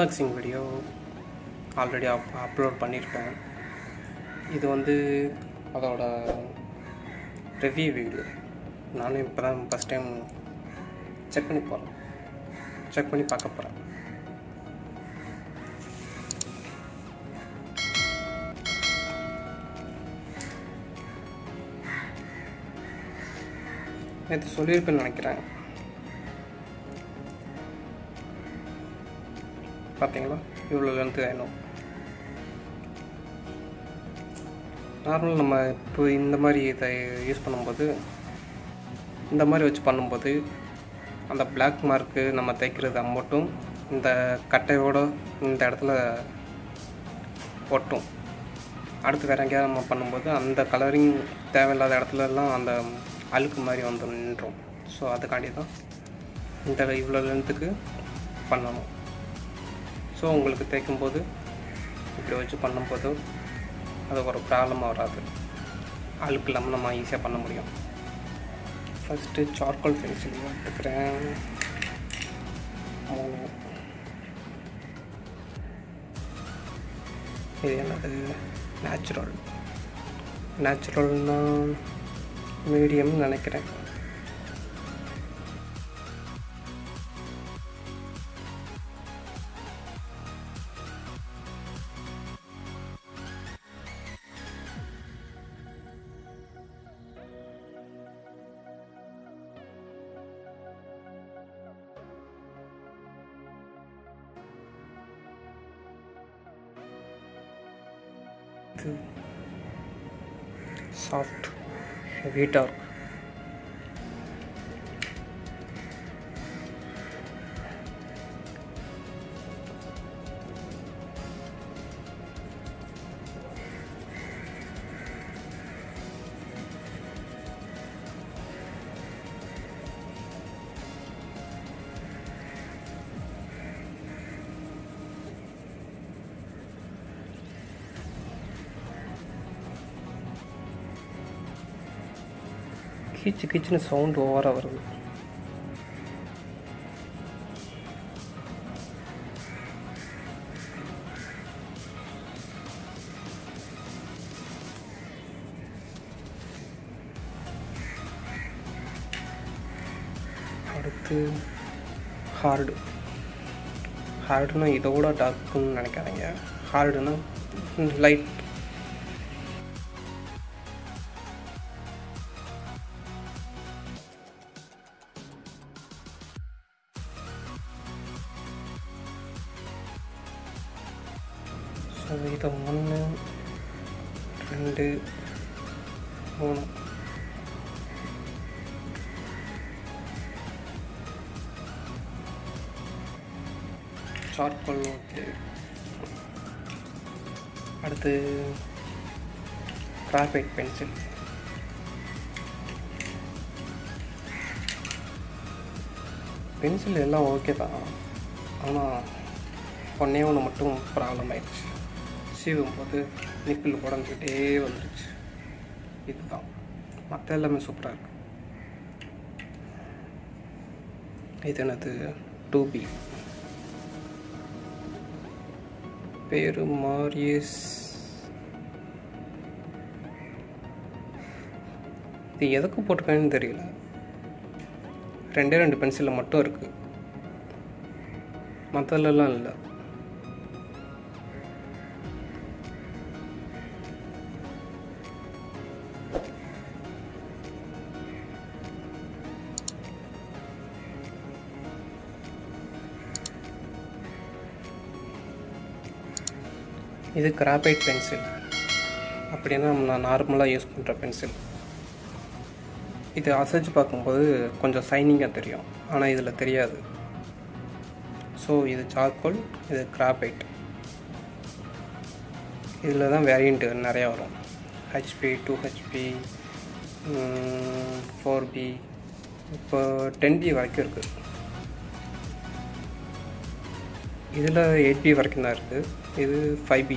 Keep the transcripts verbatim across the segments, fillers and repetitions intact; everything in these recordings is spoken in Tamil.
Unboxing video already up upload பண்ணியிருப்பேன். இது வந்து அதோட ரிவ்யூ வீடியோ. நானும் இப்போ தான் ஃபஸ்ட் டைம் செக் பண்ணி போகிறேன் செக் பண்ணி பார்க்க போகிறேன். நேற்று சொல்லியிருப்பேன்னு நினைக்கிறேன், பார்த்தீங்களா? இவ்வளோ லென்த்து வேணும். நார்மல் நம்ம இப்போ இந்த மாதிரி இதை யூஸ் பண்ணும்போது, இந்த மாதிரி வச்சு பண்ணும்போது அந்த பிளாக் மார்க்கு நம்ம தைக்கிறது மட்டும் இந்த கட்டையோடு இந்த இடத்துல ஒட்டும். அடுத்து வேறு எங்கேயாவது நம்ம பண்ணும்போது அந்த கலரிங் தேவையில்லாத இடத்துலலாம் அந்த அழுக்கு மாதிரி வந்து நின்றோம். ஸோ அதுக்காண்டி தான் இந்த இவ்வளோ லென்த்துக்கு பண்ணணும். ஸோ உங்களுக்கு தைக்கும்போது இப்படி வச்சு பண்ணும்போது அது ஒரு ப்ராப்ளமாக வராது, அழுக்கு இல்லாமல் நம்ம ஈஸியாக பண்ண முடியும். ஃபஸ்ட்டு சார்கோல் பென்சில் எடுத்துக்கிறேன். இது என்னது? நேச்சுரல் நேச்சுரல்னால் மீடியம்னு நினைக்கிறேன். Soft, heavy dark. கிச்சு கிச்சுன்னு சவுண்ட் ஓவராக வருது. அடுத்து ஹார்டு ஹார்டுனா இதோட டார்க்குன்னு நினைக்கிறாங்க. ஹார்டுனா லைட். இதை ஒன்று ரெண்டு மூணு சார்கோல் ஓகே. அடுத்து கிராஃபைட் பென்சில். பென்சில் எல்லாம் ஓகே தான், ஆனால் ஒன்றே ஒன்று மட்டும் ப்ராப்ளம் ஆயிடுச்சு. சீவும்போது நிப்பில் உடஞ்சிக்கிட்டே வந்துடுச்சு. இதுதான், மற்ற எல்லாமே சூப்பராக இருக்கு. இது என்னது? டூ பி பேரு மாரியஸ். இது எதுக்கு போட்டிருக்கேன்னு தெரியல. ரெண்டே ரெண்டு பென்சிலில் மட்டும் இருக்கு, மற்றதுலலாம் இல்லை. இது கிராஃபைட் பென்சில் அப்படின்னா நம்ம நார்மலாக யூஸ் பண்ணுற பென்சில். இது அசைச்சு பார்க்கும்போது கொஞ்சம் ஷைனிங்காக தெரியும், ஆனால் இதில் தெரியாது. ஸோ இது சார்கோல், இது கிராஃபைட். இதில் தான் வேரியண்ட்டு நிறையா வரும். HB, two HB, four B, இப்போ டென் பி வரைக்கும் இருக்குது. இதில் எயிட் பி வரைக்கும் தான் இருக்குது. இது ஃபைவ் பி.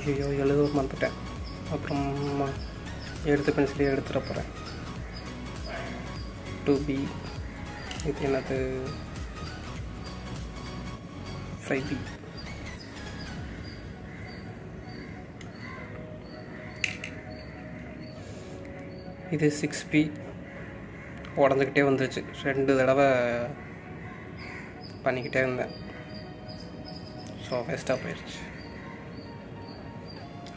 ஐயோ எழுத மறந்துட்டேன். அப்புறம் எடுத்து பென்சிலே எடுத்துகிற போகிறேன். டூ பி இது என்னது ஃப்ரை பி. இது சிக்ஸ் பி உடஞ்சிக்கிட்டே வந்துருச்சு. ரெண்டு தடவை பண்ணிக்கிட்டே இருந்தேன். ஸோ வேஸ்ட்டாக போயிடுச்சு.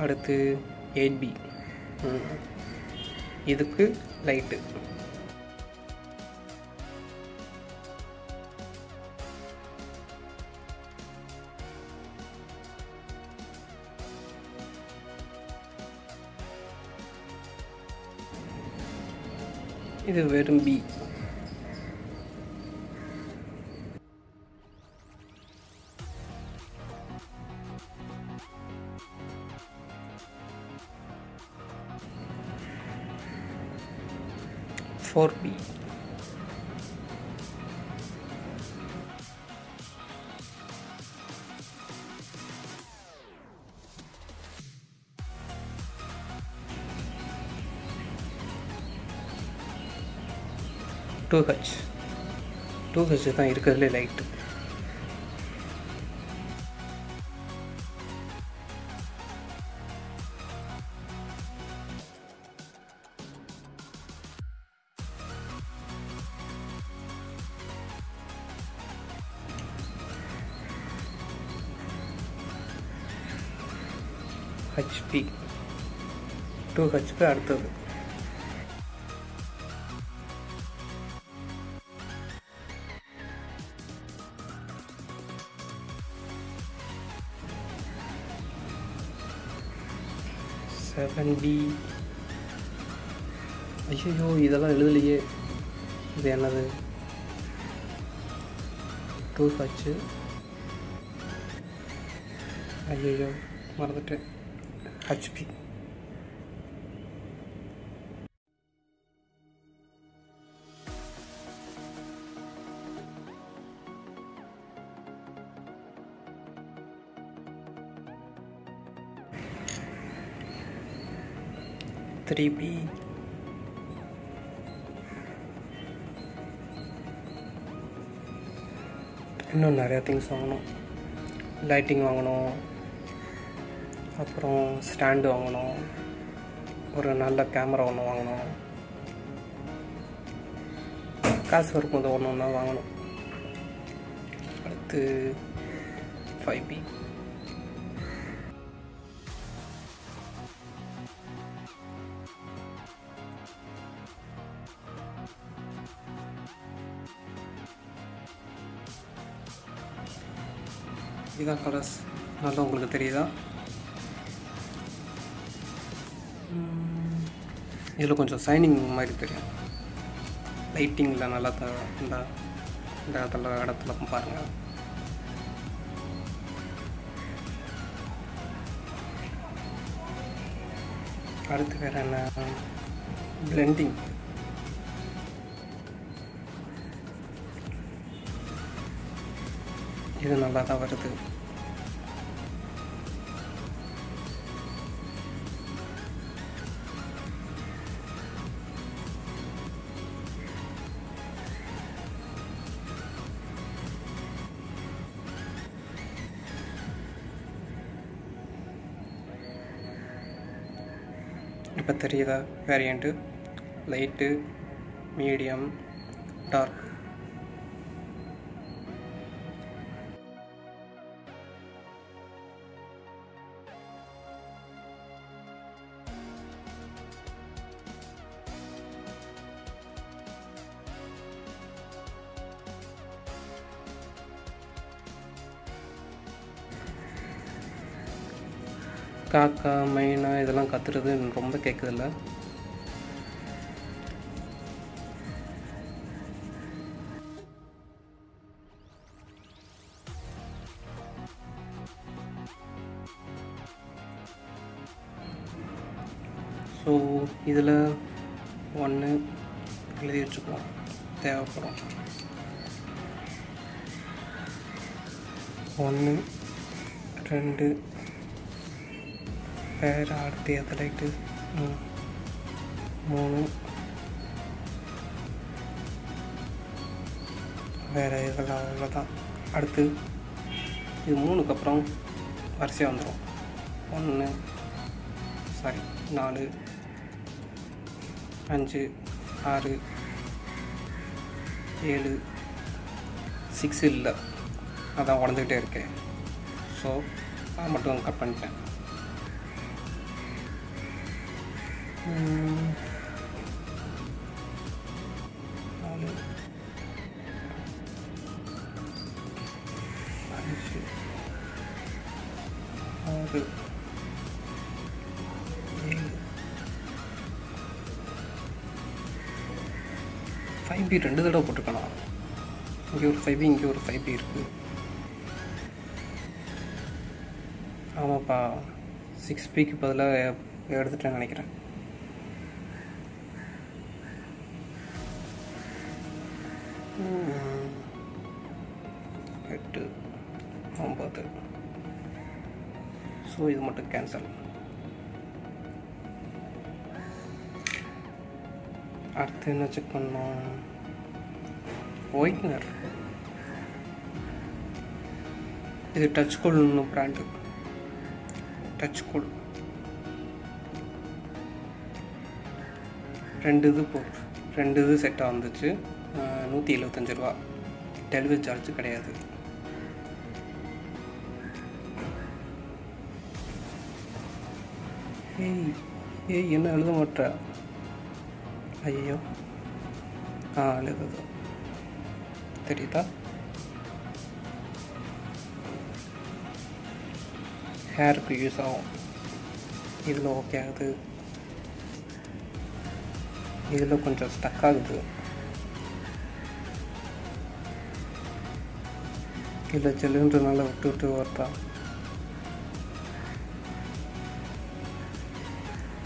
அடுத்து எயிட் பி இதுக்கு லைட்டு. இது வெறும் B. Four B. Two H two H தான் இருக்கிறதுலே லைட்டு. ஹச்பி டூ ஹச்பி அடுத்தது. Seven B. ஐயோ இதெல்லாம் எழுதலையே. இது என்னது டூ ஹச்சு. ஐயோ மறந்துட்டேன். ஹச்பி. three B. இன்னும் நிறையா திங்ஸ் வாங்கணும். லைட்டிங் வாங்கணும், அப்புறம் ஸ்டாண்டு வாங்கணும், ஒரு நல்ல கேமரா ஒன்று வாங்கணும். காசு இருக்கும் போது ஒன்று ஒன்றா வாங்கணும். அடுத்து five B. இதுதான் கலர்ஸ். நல்லா உங்களுக்கு தெரியுதா? இதில் கொஞ்சம் சைனிங் மாதிரி தெரியும். லைட்டிங்கில் நல்லா த இந்த இடத்துல இடத்துல பாருங்கள். அடுத்து வேறு என்ன? பிளெண்டிங். இது நல்லா தான் வருது. இப்போ தெரியுதா வேரியண்ட்டு? Light, medium, dark. காக்கா மைனா இதெல்லாம் கத்துறது ரொம்ப கேட்குதில்ல. ஸோ இதில் ஒன்று எழுதி வச்சுக்குவோம், தேவைப்படும். ஒன்று, ரெண்டு, pair are the athlete mono where is the other the moon capron Barciandro one sorry Nadu Anji are Yellow six illa adha odandite irukke so I mattum cut panniten hmm nalu anju oru five b rendu thadava potukalam இங்கே ஒரு five இங்கே ஒரு five இருக்கு ஆமாப்பா six P க்கு பதிலா எடுத்துட்டேன்னு நினைக்கிறேன் eight nine சோ இது மட்டும் கேன்சல் அடுத்து என்ன செக் பண்ணோம் Whitener. This is touch cool no brand. Touch cool. Rendu the port. Rendu the set on the chip. No telo tangerva. Tell with charge kadaya. Hey, hey, you know, what? Ayo. Ah, let us go. Terita hair ku use avum idlo okay agudhu idlo konjam stuck agudhu illa chellundra nalla vittu vittu vartha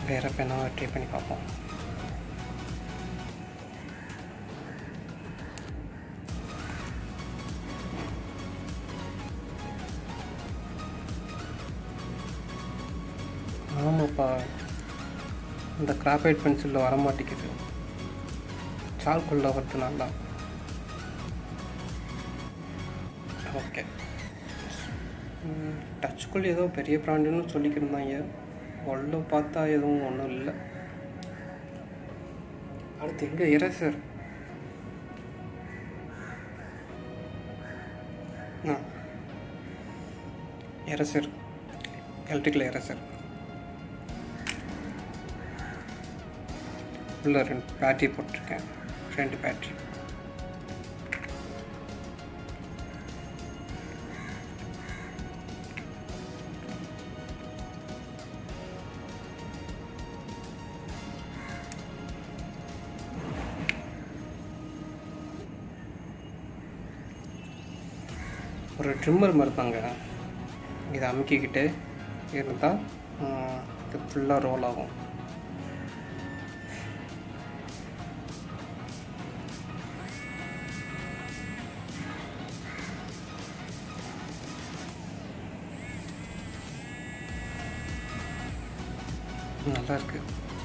vera penna try panni paapom The graphite pencil or aromatic charcoal over the nala. Okay, touch cool is a very brand in Solikina. Although Pata is one, I think a eraser. No, eraser, electrical eraser. And patty put can friend patty or a trimmer marthanga with amki kite here the fuller roll of no, that's good.